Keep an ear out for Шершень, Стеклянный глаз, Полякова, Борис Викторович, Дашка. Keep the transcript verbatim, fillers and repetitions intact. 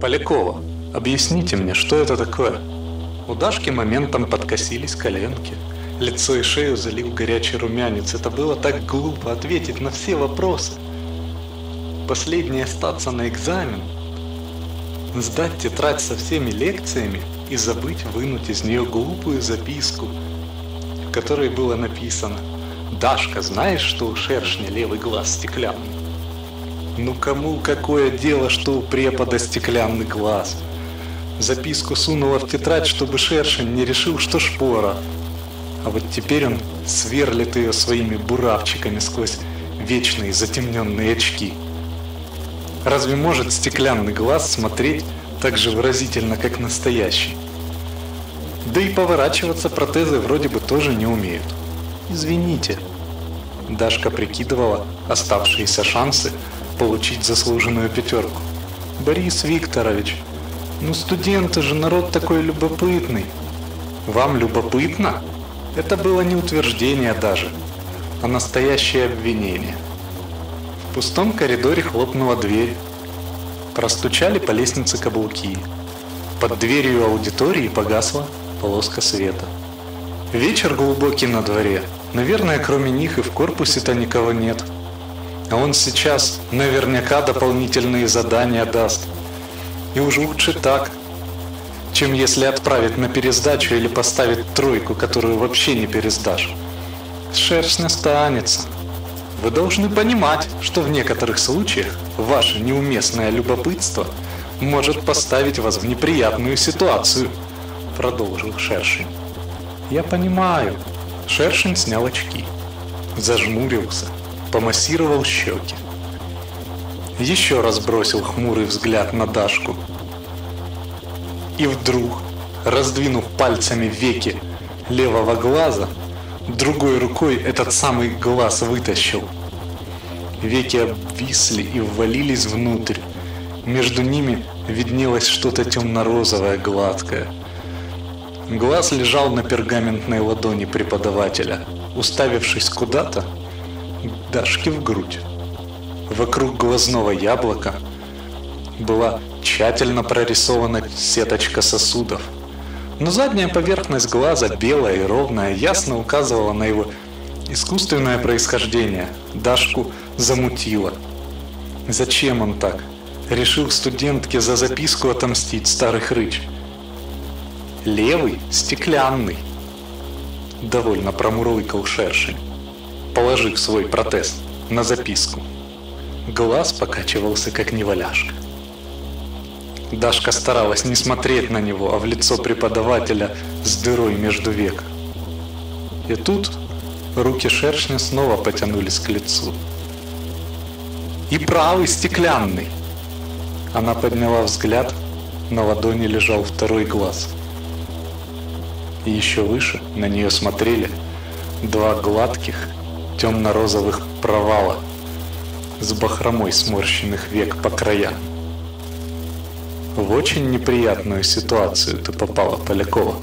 Полякова, объясните мне, что это такое? У Дашки моментом подкосились коленки. Лицо и шею залил горячий румянец. Это было так глупо ответить на все вопросы. Последнее остаться на экзамен. Сдать тетрадь со всеми лекциями и забыть вынуть из нее глупую записку, в которой было написано: «Дашка, знаешь, что у Шершня левый глаз стеклянный?» Ну кому какое дело, что у препода стеклянный глаз? Записку сунула в тетрадь, чтобы Шершень не решил, что шпора. А вот теперь он сверлит ее своими буравчиками сквозь вечные затемненные очки. Разве может стеклянный глаз смотреть так же выразительно, как настоящий? Да и поворачиваться протезы вроде бы тоже не умеют. Извините. Дашка прикидывала оставшиеся шансы получить заслуженную пятерку. Борис Викторович, ну студенты же, народ такой любопытный. Вам любопытно? Это было не утверждение даже, а настоящее обвинение. В пустом коридоре хлопнула дверь. Простучали по лестнице каблуки. Под дверью аудитории погасла полоска света. Вечер глубокий на дворе. Наверное, кроме них и в корпусе-то никого нет. А он сейчас наверняка дополнительные задания даст. И уж лучше так, чем если отправить на пересдачу или поставить тройку, которую вообще не пересдашь. Шерсть останется. Вы должны понимать, что в некоторых случаях ваше неуместное любопытство может поставить вас в неприятную ситуацию, продолжил Шершень. Я понимаю. Шершень снял очки, зажмурился, помассировал щеки. Еще раз бросил хмурый взгляд на Дашку. И вдруг, раздвинув пальцами веки левого глаза, другой рукой этот самый глаз вытащил. Веки обвисли и ввалились внутрь. Между ними виднелось что-то темно-розовое, гладкое. Глаз лежал на пергаментной ладони преподавателя, уставившись куда-то, Дашке в грудь. Вокруг глазного яблока была тщательно прорисована сеточка сосудов. Но задняя поверхность глаза, белая и ровная, ясно указывала на его искусственное происхождение. Дашку замутило. Зачем он так? Решил студентке за записку отомстить, старый хрыч. Левый стеклянный, довольно промурлыкал Шершень, положив свой протез на записку. Глаз покачивался, как неваляшка. Дашка старалась не смотреть на него, а в лицо преподавателя с дырой между век. И тут руки Шершня снова потянулись к лицу. И правый стеклянный. Она подняла взгляд, на ладони лежал второй глаз. И еще выше на нее смотрели два гладких темно-розовых провала с бахромой сморщенных век по краям. В очень неприятную ситуацию ты попала, Полякова.